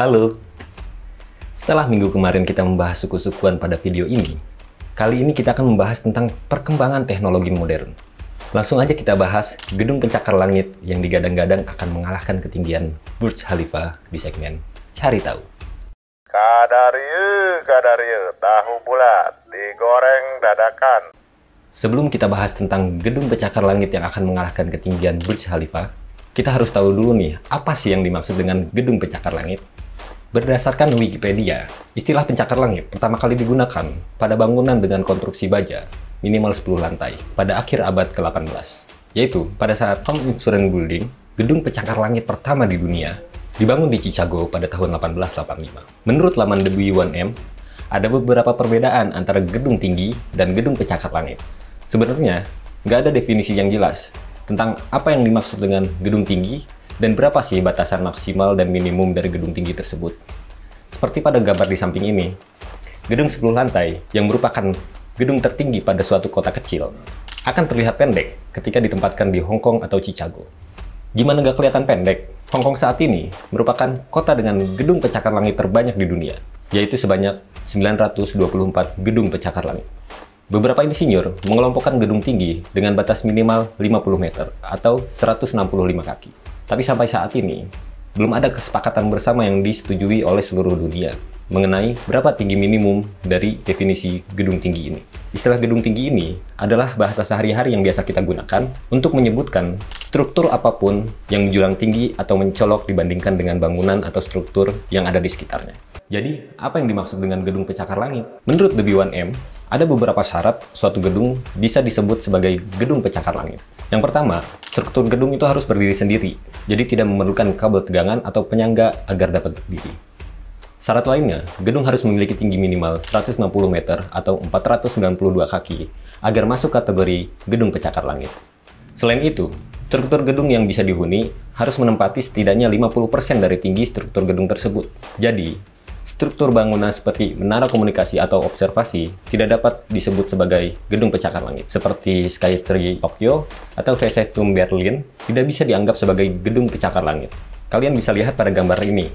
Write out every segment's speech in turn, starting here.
Halo. Setelah minggu kemarin kita membahas suku-sukuan pada video ini, kali ini kita akan membahas tentang perkembangan teknologi modern. Langsung aja kita bahas gedung pencakar langit yang digadang-gadang akan mengalahkan ketinggian Burj Khalifa di segmen Cari Tahu. Kadariu, tahu bulat, digoreng dadakan. Sebelum kita bahas tentang gedung pencakar langit yang akan mengalahkan ketinggian Burj Khalifa, kita harus tahu dulu nih, apa sih yang dimaksud dengan gedung pencakar langit? Berdasarkan Wikipedia, istilah pencakar langit pertama kali digunakan pada bangunan dengan konstruksi baja minimal 10 lantai pada akhir abad ke-18. Yaitu, pada saat Home Insurance Building, gedung pencakar langit pertama di dunia dibangun di Chicago pada tahun 1885. Menurut laman The B1M, ada beberapa perbedaan antara gedung tinggi dan gedung pencakar langit. Sebenarnya, nggak ada definisi yang jelas tentang apa yang dimaksud dengan gedung tinggi dan berapa sih batasan maksimal dan minimum dari gedung tinggi tersebut. Seperti pada gambar di samping ini, gedung 10 lantai yang merupakan gedung tertinggi pada suatu kota kecil akan terlihat pendek ketika ditempatkan di Hong Kong atau Chicago. Gimana nggak kelihatan pendek? Hong Kong saat ini merupakan kota dengan gedung pencakar langit terbanyak di dunia, yaitu sebanyak 924 gedung pencakar langit. Beberapa insinyur mengelompokkan gedung tinggi dengan batas minimal 50 meter atau 165 kaki. Tapi sampai saat ini, belum ada kesepakatan bersama yang disetujui oleh seluruh dunia mengenai berapa tinggi minimum dari definisi gedung tinggi ini. Istilah gedung tinggi ini adalah bahasa sehari-hari yang biasa kita gunakan untuk menyebutkan struktur apapun yang menjulang tinggi atau mencolok dibandingkan dengan bangunan atau struktur yang ada di sekitarnya. Jadi, apa yang dimaksud dengan gedung pencakar langit? Menurut The B1M, ada beberapa syarat suatu gedung bisa disebut sebagai gedung pencakar langit. Yang pertama, struktur gedung itu harus berdiri sendiri, jadi tidak memerlukan kabel tegangan atau penyangga agar dapat berdiri. Syarat lainnya, gedung harus memiliki tinggi minimal 150 meter atau 492 kaki agar masuk kategori gedung pencakar langit. Selain itu, struktur gedung yang bisa dihuni harus menempati setidaknya 50% dari tinggi struktur gedung tersebut. Jadi, struktur bangunan seperti menara komunikasi atau observasi tidak dapat disebut sebagai gedung pencakar langit. Seperti Skytree Tokyo atau Fernsehturm Berlin tidak bisa dianggap sebagai gedung pencakar langit. Kalian bisa lihat pada gambar ini.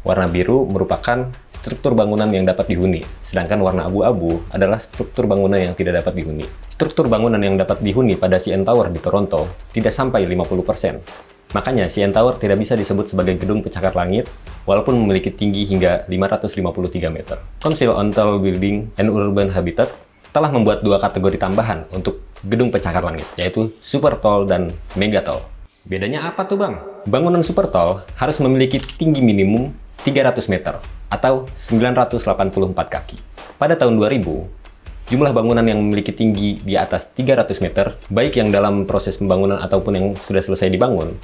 Warna biru merupakan struktur bangunan yang dapat dihuni, sedangkan warna abu-abu adalah struktur bangunan yang tidak dapat dihuni. Struktur bangunan yang dapat dihuni pada CN Tower di Toronto tidak sampai 50%. Makanya, CN Tower tidak bisa disebut sebagai gedung pencakar langit, walaupun memiliki tinggi hingga 553 meter. Council on Tall Building and Urban Habitat telah membuat dua kategori tambahan untuk gedung pencakar langit, yaitu Super Tall dan Mega Tall. Bedanya apa tuh bang? Bangunan Super Tall harus memiliki tinggi minimum 300 meter atau 984 kaki. Pada tahun 2000, jumlah bangunan yang memiliki tinggi di atas 300 meter, baik yang dalam proses pembangunan ataupun yang sudah selesai dibangun,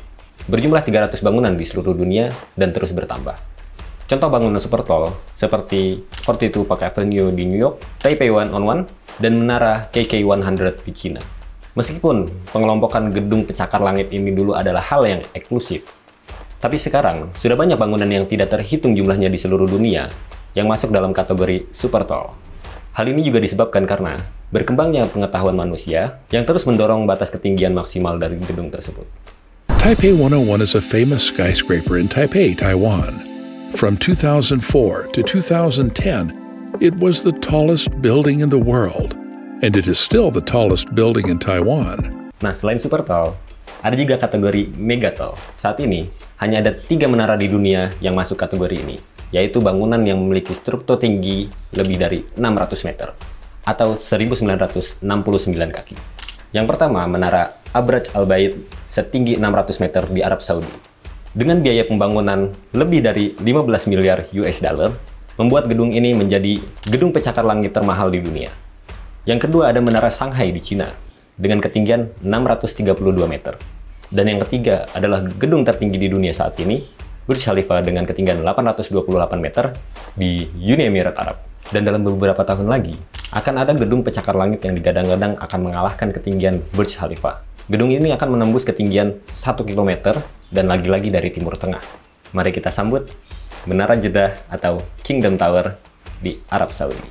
berjumlah 300 bangunan di seluruh dunia dan terus bertambah. Contoh bangunan super tall seperti 42 Park Avenue di New York, Taipei 101, dan menara KK100 di China. Meskipun pengelompokan gedung pencakar langit ini dulu adalah hal yang eksklusif, tapi sekarang sudah banyak bangunan yang tidak terhitung jumlahnya di seluruh dunia yang masuk dalam kategori super tall. Hal ini juga disebabkan karena berkembangnya pengetahuan manusia yang terus mendorong batas ketinggian maksimal dari gedung tersebut. Taipei 101 is a famous skyscraper in Taipei, Taiwan. From 2004 to 2010, it was the tallest building in the world, and it is still the tallest building in Taiwan. Nah, selain super tall, ada juga kategori mega tall. Saat ini, hanya ada 3 menara di dunia yang masuk kategori ini, yaitu bangunan yang memiliki struktur tinggi lebih dari 600 meter atau 1969 kaki. Yang pertama, menara Abraj Al Bait setinggi 600 meter di Arab Saudi. Dengan biaya pembangunan lebih dari 15 miliar US dollar, membuat gedung ini menjadi gedung pencakar langit termahal di dunia. Yang kedua, ada menara Shanghai di Cina dengan ketinggian 632 meter. Dan yang ketiga adalah gedung tertinggi di dunia saat ini, Burj Khalifa dengan ketinggian 828 meter di Uni Emirat Arab. Dan dalam beberapa tahun lagi, akan ada gedung pencakar langit yang digadang-gadang akan mengalahkan ketinggian Burj Khalifa. Gedung ini akan menembus ketinggian 1 km dan lagi-lagi dari Timur Tengah. Mari kita sambut Menara Jeddah atau Kingdom Tower di Arab Saudi.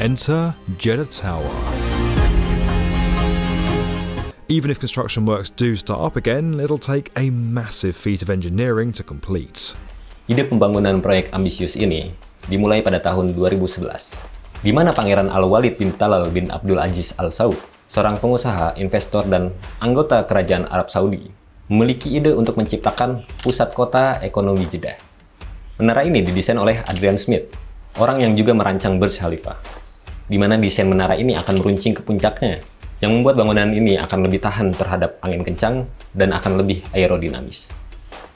Enter Jeddah Tower. Even if construction works do start up again, it'll take a massive feat of engineering to complete. Ide pembangunan proyek ambisius ini dimulai pada tahun 2011, di mana Pangeran Al-Walid bin Talal bin Abdul Aziz Al Saud, seorang pengusaha, investor, dan anggota kerajaan Arab Saudi, memiliki ide untuk menciptakan pusat kota ekonomi Jeddah. Menara ini didesain oleh Adrian Smith, orang yang juga merancang Burj Khalifa, di mana desain menara ini akan meruncing ke puncaknya, yang membuat bangunan ini akan lebih tahan terhadap angin kencang dan akan lebih aerodinamis.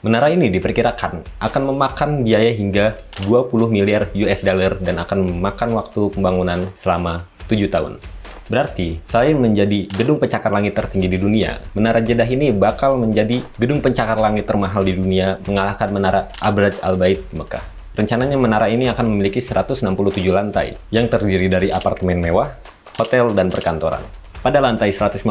Menara ini diperkirakan akan memakan biaya hingga 20 miliar US dollar dan akan memakan waktu pembangunan selama 7 tahun. Berarti, selain menjadi gedung pencakar langit tertinggi di dunia, Menara Jeddah ini bakal menjadi gedung pencakar langit termahal di dunia, mengalahkan Menara Abraj Al Bait di Mekah. Rencananya menara ini akan memiliki 167 lantai, yang terdiri dari apartemen mewah, hotel, dan perkantoran. Pada lantai 157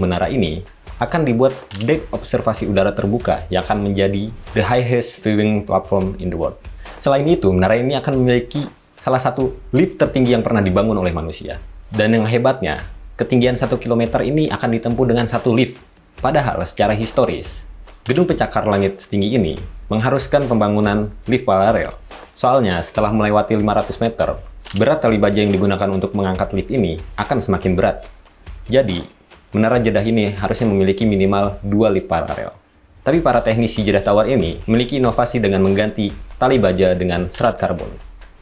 menara ini akan dibuat dek observasi udara terbuka yang akan menjadi the highest viewing platform in the world. Selain itu, menara ini akan memiliki salah satu lift tertinggi yang pernah dibangun oleh manusia. Dan yang hebatnya, ketinggian 1 km ini akan ditempuh dengan satu lift. Padahal secara historis, gedung pencakar langit setinggi ini mengharuskan pembangunan lift paralel. Soalnya setelah melewati 500 meter, berat tali baja yang digunakan untuk mengangkat lift ini akan semakin berat. Jadi, Menara Jeddah ini harusnya memiliki minimal 2 lift paralel. Tapi para teknisi Jeddah Tower ini memiliki inovasi dengan mengganti tali baja dengan serat karbon.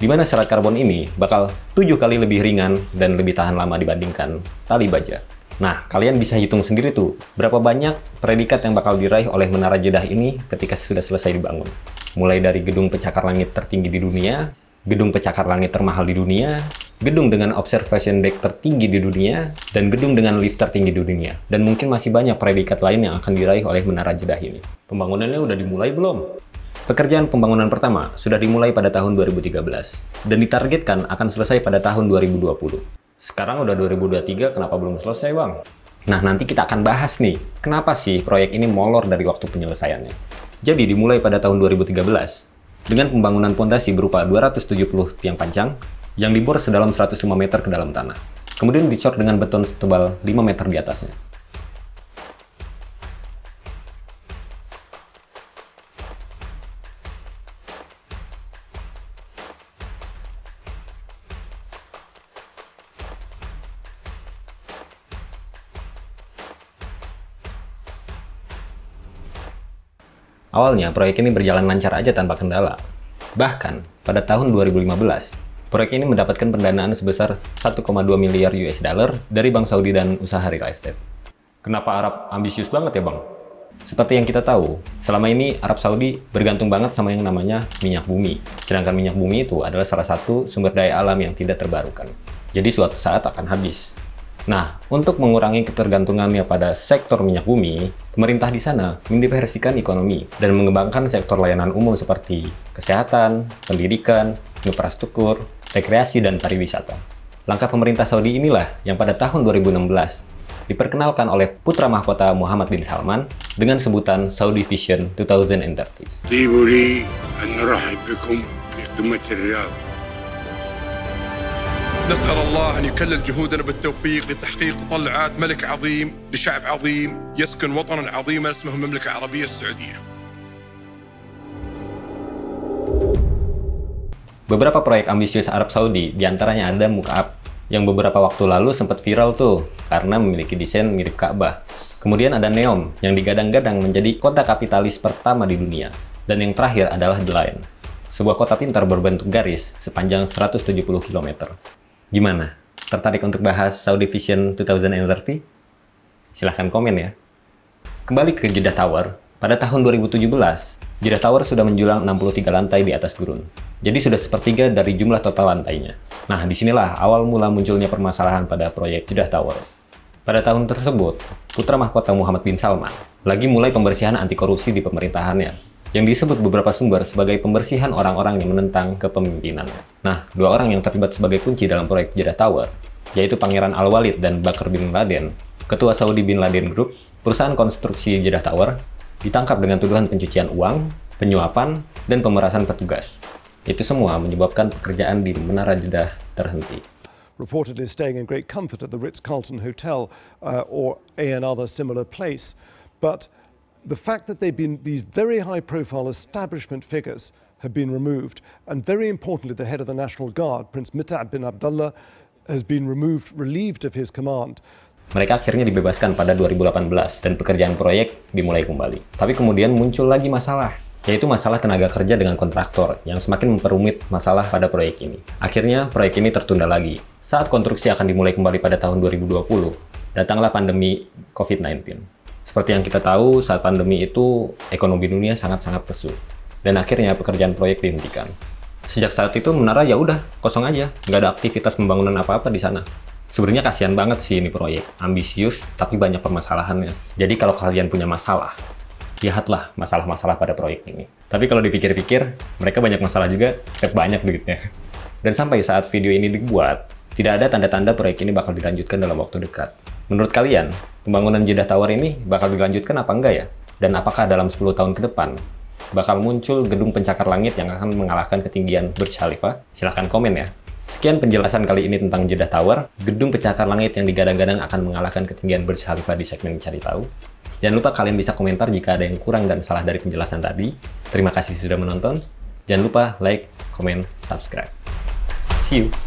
Di mana serat karbon ini bakal 7 kali lebih ringan dan lebih tahan lama dibandingkan tali baja. Nah, kalian bisa hitung sendiri tuh berapa banyak predikat yang bakal diraih oleh Menara Jeddah ini ketika sudah selesai dibangun. Mulai dari gedung pencakar langit tertinggi di dunia, gedung pencakar langit termahal di dunia, gedung dengan observation deck tertinggi di dunia, dan gedung dengan lift tertinggi di dunia. Dan mungkin masih banyak predikat lain yang akan diraih oleh Menara Jeddah ini. Pembangunannya udah dimulai belum? Pekerjaan pembangunan pertama sudah dimulai pada tahun 2013, dan ditargetkan akan selesai pada tahun 2020. Sekarang udah 2023, kenapa belum selesai, Bang? Nah, nanti kita akan bahas nih, kenapa sih proyek ini molor dari waktu penyelesaiannya. Jadi dimulai pada tahun 2013, dengan pembangunan pondasi berupa 270 tiang panjang, yang dibor sedalam 105 meter ke dalam tanah. Kemudian dicor dengan beton setebal 5 meter di atasnya. Awalnya, proyek ini berjalan lancar aja tanpa kendala. Bahkan, pada tahun 2015, proyek ini mendapatkan pendanaan sebesar 1,2 miliar US dollar dari Bank Saudi dan usaha real estate. Kenapa Arab ambisius banget ya, Bang? Seperti yang kita tahu, selama ini Arab Saudi bergantung banget sama yang namanya minyak bumi. Sedangkan minyak bumi itu adalah salah satu sumber daya alam yang tidak terbarukan. Jadi suatu saat akan habis. Nah, untuk mengurangi ketergantungannya pada sektor minyak bumi, pemerintah di sana mendiversikan ekonomi dan mengembangkan sektor layanan umum seperti kesehatan, pendidikan, infrastruktur, rekreasi, dan pariwisata. Langkah pemerintah Saudi inilah yang pada tahun 2016 diperkenalkan oleh putra mahkota Muhammad bin Salman dengan sebutan Saudi Vision 2030. Beberapa proyek ambisius Arab Saudi, diantaranya ada Mukaab, yang beberapa waktu lalu sempat viral tuh, karena memiliki desain mirip Ka'bah. Kemudian ada Neom, yang digadang-gadang menjadi kota kapitalis pertama di dunia. Dan yang terakhir adalah The Line, sebuah kota pintar berbentuk garis sepanjang 170 km. Gimana? Tertarik untuk bahas Saudi Vision 2030? Silahkan komen ya. Kembali ke Jeddah Tower, pada tahun 2017, Jeddah Tower sudah menjulang 63 lantai di atas gurun. Jadi sudah sepertiga dari jumlah total lantainya. Nah, disinilah awal mula munculnya permasalahan pada proyek Jeddah Tower. Pada tahun tersebut, putra mahkota Muhammad bin Salman lagi mulai pembersihan anti korupsi di pemerintahannya, yang disebut beberapa sumber sebagai pembersihan orang-orang yang menentang kepemimpinannya. Nah, dua orang yang terlibat sebagai kunci dalam proyek Jeddah Tower, yaitu Pangeran Al-Walid dan Bakr bin Laden, ketua Saudi bin Laden Group, perusahaan konstruksi Jeddah Tower, ditangkap dengan tuduhan pencucian uang, penyuapan, dan pemerasan petugas. Itu semua menyebabkan pekerjaan di Menara Jeddah terhenti. Reportedly staying in great comfort at the Ritz-Carlton Hotel or another similar place, but the fact that they've been, these very high-profile establishment figures have been removed, and very importantly, the head of the National Guard, Prince Mukaab bin Abdullah, has been removed, relieved of his command. Mereka akhirnya dibebaskan pada 2018 dan pekerjaan proyek dimulai kembali. Tapi kemudian muncul lagi masalah, yaitu masalah tenaga kerja dengan kontraktor yang semakin memperumit masalah pada proyek ini. Akhirnya proyek ini tertunda lagi. Saat konstruksi akan dimulai kembali pada tahun 2020, datanglah pandemi COVID-19. Seperti yang kita tahu, saat pandemi itu ekonomi dunia sangat-sangat lesu dan akhirnya pekerjaan proyek dihentikan. Sejak saat itu menara ya udah kosong aja, nggak ada aktivitas pembangunan apa-apa di sana. Sebenarnya kasihan banget sih ini proyek, ambisius tapi banyak permasalahannya. Jadi kalau kalian punya masalah, lihatlah masalah-masalah pada proyek ini. Tapi kalau dipikir-pikir, mereka banyak masalah juga, tetap banyak duitnya. Dan sampai saat video ini dibuat, tidak ada tanda-tanda proyek ini bakal dilanjutkan dalam waktu dekat. Menurut kalian, pembangunan Jeddah Tower ini bakal dilanjutkan apa enggak ya? Dan apakah dalam 10 tahun ke depan, bakal muncul gedung pencakar langit yang akan mengalahkan ketinggian Burj Khalifa? Silahkan komen ya. Sekian penjelasan kali ini tentang Jeddah Tower, gedung pencakar langit yang digadang-gadang akan mengalahkan ketinggian Burj Khalifa di segmen Cari Tahu. Jangan lupa kalian bisa komentar jika ada yang kurang dan salah dari penjelasan tadi. Terima kasih sudah menonton. Jangan lupa like, comment, subscribe. See you!